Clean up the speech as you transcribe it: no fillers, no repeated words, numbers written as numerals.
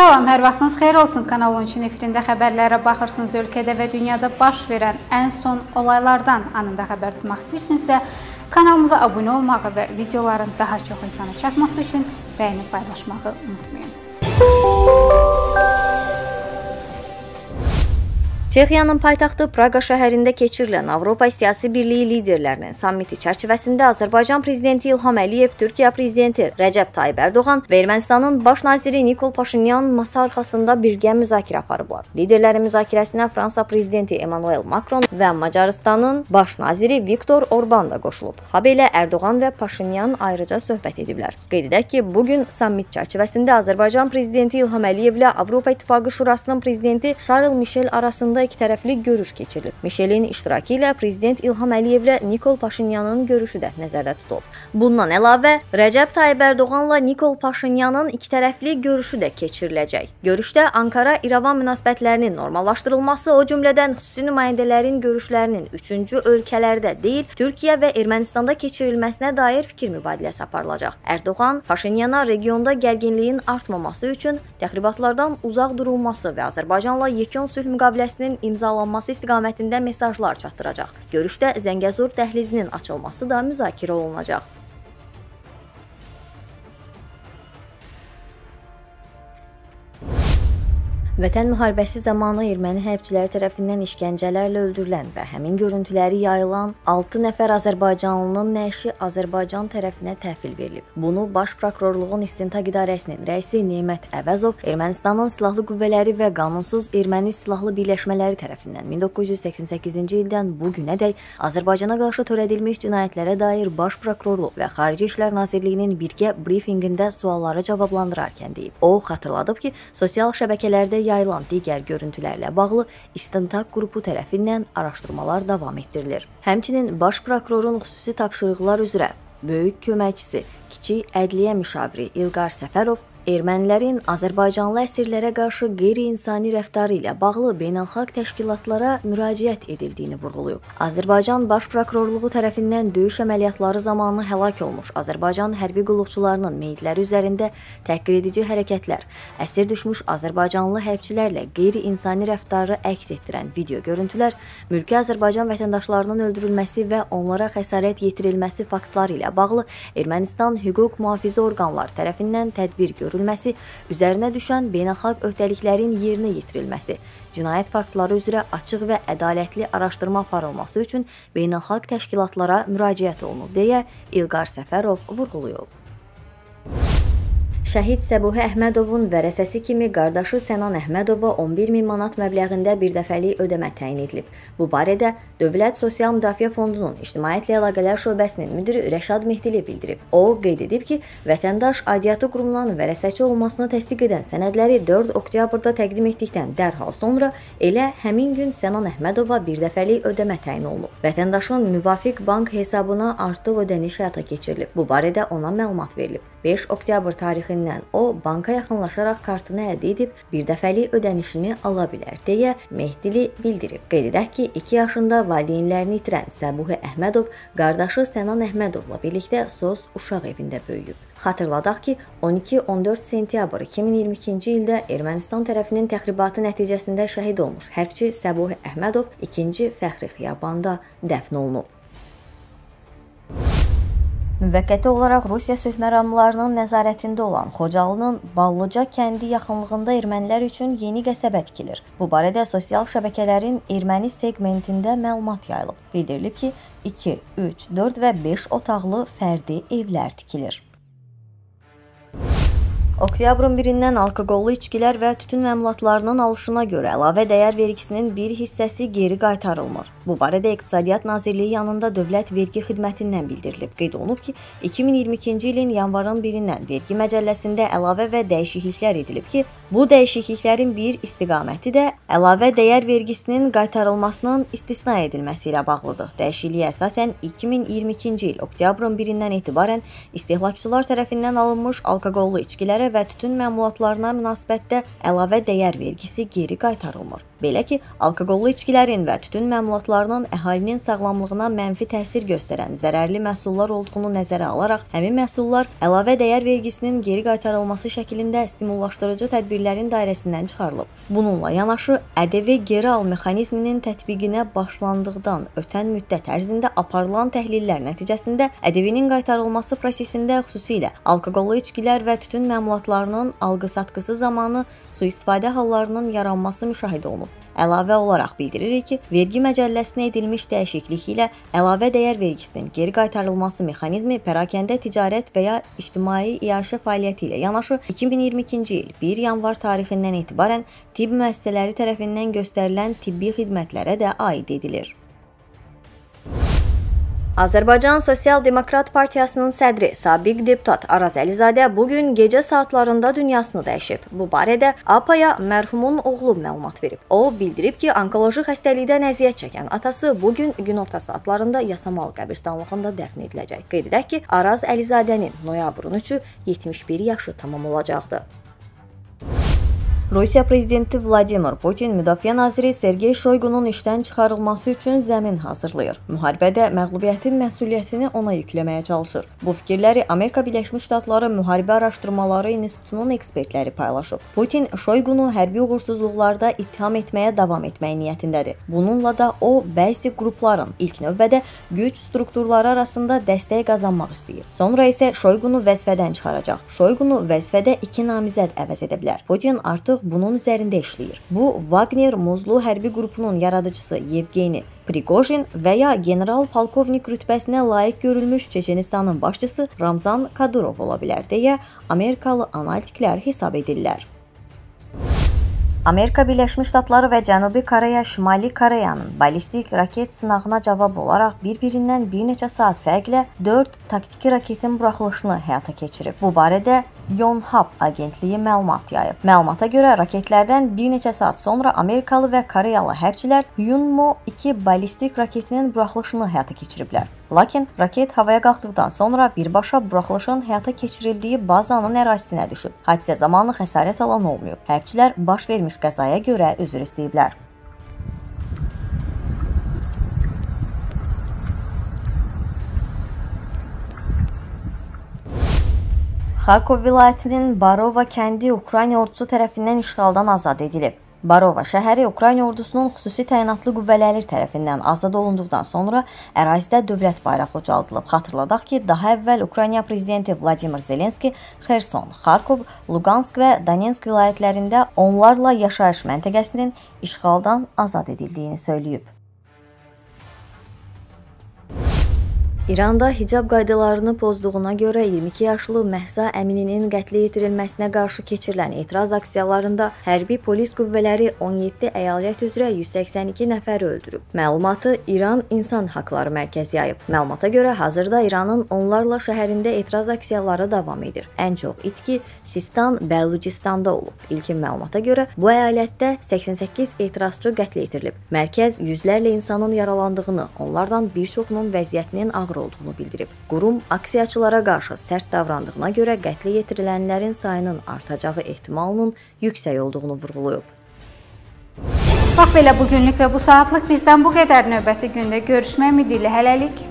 Salam, hər vaxtınız xeyir olsun. Kanal 13-ün efirində xəbərlərə baxırsınız. Ölkədə və dünyada baş verən ən son olaylardan anında xəbər tutmaq istəyirsinizsə, kanalımıza abunə olmağı və videoların daha çox insana çatması üçün bəyənib paylaşmağı unutmayın. Çexiyanın paytaxtı Praqa şəhərində keçirilən Avropa Siyasi Birliyi liderlərinin sammiti çərçivəsində Azərbaycan prezidenti İlham Əliyev, Türkiyə prezidenti Rəcəb Tayyib Ərdoğan və Ermənistanın baş naziri Nikol Paşinyan masa arxasında birgə müzakirə aparıblar. Liderlərin müzakirəsinə Fransa prezidenti Emmanuel Macron və Macarıstanın baş naziri Viktor Orbán da qoşulub. Habelə Erdoğan və Paşinyan ayrıca söhbət ediblər. Qeyd edək ki, bugün sammit çərçivəsində Azərbaycan prezidenti İlham Əliyev ilə Avropa İttifaqı Şurasının prezidenti Charles Michel arasında iki tərəfli görüş keçirilib. Michelin iştirakı ilə prezident İlham Əliyevlə Nikol Paşinyanın görüşü də nəzərdə tutulub. Bundan əlavə, Rəcəb Tayyib Ərdoğanla Nikol Paşinyanın iki tərəfli görüşü də keçiriləcək. Görüşdə Ankara-İrəvan münasibətlərinin normallaşdırılması, o cümlədən xüsusi nümayəndələrin görüşlərinin üçüncü ölkələrdə deyil, Türkiyə və Ermənistanda keçirilməsinə dair fikir mübadiləsi aparılacaq. Erdoğan Paşinyana regionda gərginliyin artmaması üçün təxribatlardan uzaq durulması və Azərbaycanla yekun sülh müqaviləsinin imzalanması istiqamətində mesajlar çatdıracaq. Görüşdə Zəngəzur dəhlizinin açılması da müzakirə olunacaq. Vətən müharibəsi zamanı erməni hərbçiləri tərəfindən işgəncələrlə öldürülən və həmin görüntüləri yayılan 6 nəfər azərbaycanlının nəşi Azərbaycan tərəfinə təhvil verilib. Bunu Baş Prokurorluğun İstintaq İdarəsinin rəisi Nəmət Əvəzov Ermənistanın silahlı qüvvələri və qanunsuz erməni silahlı birləşmələri tərəfindən 1988-ci ildən bu günədək Azərbaycana qarşı törədilmiş cinayətlərə dair Baş Prokurorluq və Xarici İşlər Nazirliyinin birgə brifinqində sualları cavablandırarkən deyib. O, xatırladıb ki, sosial şəbəkələrdə yayılan digər görüntülərlə bağlı istintaq qrupu tərəfindən araşdırmalar davam etdirilir. Həmçinin Baş Prokurorun xüsusi tapşırıqlar üzrə böyük köməkçisi, kiçik ədliyyə müşaviri İlgar Səfərov ermənilərin azərbaycanlı əsirlərə qarşı qeyri-insani rəftarı ilə bağlı beynəlxalq təşkilatlara müraciət edildiyini vurğuluyub. Azərbaycan Baş Prokurorluğu tərəfindən döyüş əməliyyatları zamanı həlak olmuş Azərbaycan hərbi qulluqçularının meyitləri üzərində təhqir edici hərəkətlər, əsir düşmüş azərbaycanlı hərbçilərlə qeyri-insani rəftarı əks etdirən video görüntülər, mülki Azərbaycan vətəndaşlarının öldürülməsi və onlara xəsarət yetirilməsi faktları ilə bağlı Ermənistan hüquq mühafizə orqanları tərəfindən tədbir görülməsi, üzərinə düşən beynəlxalq öhdəliklərin yerinə yetirilməsi, cinayət faktları üzrə açıq və ədalətli araşdırma aparılması üçün beynəlxalq təşkilatlara müraciət olunub, deyə İlgar Səfərov vurğulayıb. Şəhid Səbuhi Əhmədovun vərəsəsi kimi qardaşı Sənan Əhmədova 11 min manat məbləğində birdəfəlik ödəmə təyin edilib. Bu barədə Dövlət Sosial Müdafiə Fondunun İctimaiyyətlə Əlaqələr Şöbəsinin müdiri Rəşad Mehdili bildirib. O, qeyd edib ki, vətəndaş aidiyyatı qurumunun vərəsəçi olmasını təsdiq edən sənədləri 4 oktyabrda təqdim etdikdən dərhal sonra elə həmin gün Sənan Əhmədova birdəfəlik ödəmə təyin olunub. Vətəndaşın müvafiq bank hesabına artıq ödəniş həyata keçirilib. Bu barədə ona məlumat verilib. 5 oktyabr tarixi o, banka yaxınlaşaraq kartını əldə edib, birdəfəlik ödənişini ala bilər, deyə Mehdili bildirib. Qeyd edək ki, 2 yaşında valideynlərini itirən Səbuhi Əhmədov qardaşı Sənan Əhmədovla birlikdə SOS uşaq evində böyüyüb. Xatırladaq ki, 12-14 sentyabr 2022-ci ildə Ermənistan tərəfinin təxribatı nəticəsində şəhid olmuş hərbçi Səbuhi Əhmədov 2-ci Fəxri Xiyabanda dəfn olunub. Müvəqqəti olaraq Rusiya sülh məramlarının nəzarətində olan Xocalının Ballıca kəndi yaxınlığında ermənilər üçün yeni qəsəbə tikilir. Bu barədə sosial şəbəkələrin erməni segmentində məlumat yayılıb. Bildirilib ki, 2, 3, 4 və 5 otaqlı fərdi evlər tikilir. Oktyabrın 1-dən alkoqollu içkilər və tütün məmulatlarının alışına görə əlavə dəyər vergisinin bir hissəsi geri qaytarılmır. Bu barədə Iqtisadiyyat Nazirliyi yanında Dövlət Vergi Xidmətindən bildirilib. Qeyd olunub ki, 2022-ci ilin yanvarın 1-dən vergi məcəlləsində əlavə və dəyişikliklər edilib ki, bu dəyişikliklərin bir istiqaməti də əlavə dəyər vergisinin qaytarılmasının istisna edilməsi ilə bağlıdır. Dəyişikliyə əsasən 2022-ci il oktyabrın 1-dən etibarən istehlakçılar tərəfindən alınmış alkoqollu içkilərə şəkər və tütün məmulatlarına münasibətdə əlavə dəyər vergisi geri qaytarılmır. Belə ki, alkoqollu içkilərin və tütün məmulatlarının əhalinin sağlamlığına mənfi təsir göstərən zərərli məhsullar olduğunu nəzərə alaraq, həmin məhsullar əlavə dəyər vergisinin geri qaytarılması şəklində stimullaşdırıcı tədbirlərin dairəsindən çıxarılıb. Bununla yanaşı, ƏDV geri al mexanizminin tətbiqinə başlandıqdan ötən müddət ərzində aparılan təhlillər nəticəsində ƏDV-nin qaytarılması prosesində xüsusilə alkoqollu içkilər və tütün məmulatlarının alqı-satqısı zamanı sui-istifadə hallarının yaranması müşahidə olunub. Əlavə olaraq bildiririk ki, vergi məcəlləsinə edilmiş dəyişiklik ilə əlavə dəyər vergisinin geri qaytarılması mexanizmi pərakəndə ticarət və ya ictimai iaşə fəaliyyəti ilə yanaşı 2022-ci il 1 yanvar tarixindən etibarən tibb müəssisələri tərəfindən göstərilən tibbi xidmətlərə də aid edilir. Azərbaycan Sosial Demokrat Partiyasının sədri, sabiq deputat Araz Əlizadə bugün gecə saatlarında dünyasını dəyişib. Bu barədə APA-ya mərhumun oğlu məlumat verib. O, bildirib ki, onkoloji xəstəlikdən əziyyət çəkən atası bugün günorta saatlarında Yasamalı qəbirstanlığında dəfn ediləcək. Qeyd edək ki, Araz Əlizadənin noyabrın 3-ü 71 yaşı tamam olacaqdı. Rusiya prezidenti Vladimir Putin Müdafiə naziri Sergey Şoyqunun işdən çıxarılması üçün zəmin hazırlayır. Müharibədə məğlubiyyətin məsuliyyətini ona yükləməyə çalışır. Bu fikirləri Amerika Birləşmiş Ştatları Müharibə Araşdırmaları İnstitutunun ekspertləri paylaşıb. Putin Şoyqunu hərbi uğursuzluqlarda ittiham etməyə davam etmək niyyətindədir. Bununla da o, bəzi qrupların ilk növbədə güc strukturları arasında dəstək qazanmaq istəyir. Sonra isə Şoyqunu vəzifədən çıxaracaq. Şoyqunu vəzifədə 2 namizəd əvəz edə bilər. Putin artıq bunun üzərində işləyir. Bu, Wagner muzlu hərbi qrupunun yaradıcısı Yevgeni Prigojin və ya general-polkovnik rütbəsinə layiq görülmüş Çeçenistanın başçısı Ramzan Kadyrov ola bilər deyə Amerikalı analitiklər hesab edirlər. Amerika Birləşmiş Ştatları və Cənubi Koreya Şimali Koreyanın ballistik raket sınağına cavab olaraq bir-birindən bir neçə saat fərqlə 4 taktiki raketin buraxılışını həyata keçirib. Bu barədə Yonhap agentliyi məlumat yayıb. Məlumata görə raketlərdən bir neçə saat sonra Amerikalı və Koreyalı hərbçilər Hyunmoo-2 ballistik raketinin buraxılışını həyata keçiriblər. Lakin raket havaya qalxdıqdan sonra birbaşa buraxılışın həyata keçirildiyi bazanın ərazisinə düşüb. Hadisə zamanı xəsarət alan olmayıb. Hərbçilər baş vermiş qəzaya görə üzr istəyiblər. Xarkov vilayətinin Barova kəndi Ukrayna ordusu tərəfindən işğaldan azad edilib. Barova şəhəri Ukrayna ordusunun xüsusi təyinatlı qüvvələri tərəfindən azad olunduqdan sonra ərazidə dövlət bayrağı ucaldılıb. Xatırladaq ki, daha əvvəl Ukrayna prezidenti Vladimir Zelenski Kherson, Xarkov, Lugansk və Donetsk vilayətlərində onlarla yaşayış məntəqəsinin işğaldan azad edildiyini söyləyib. İranda hicab qaydalarını pozduğuna görə 22 yaşlı Mahsa Əmininin qətlə yetirilməsinə qarşı keçirilən etiraz aksiyalarında hərbi polis qüvvələri 17 əyalət üzrə 182 nəfəri öldürüb. Məlumatı İran İnsan Haqları Mərkəzi yayıb. Məlumata görə hazırda İranın onlarla şəhərində etiraz aksiyaları davam edir. Ən çox itki Sistan Bəlucistanda olub. İlkin məlumata görə bu əyalətdə 88 etirazçı qətlə yetirilib. Mərkəz yüzlərlə insanın yaralandığını, onlardan bir çoxunun vəziyyətinin ağır olduğunu bildirib. Qurum aksiyaçılara qarşı sərt davrandığına görə qətlə yetirilənlərin sayının artacağı ehtimalının yüksək olduğunu vurğulayıb. Bax belə bugünlük və bu saatlık bizdən bu qədər. Növbəti gündə görüşmək ümidilə hələlik.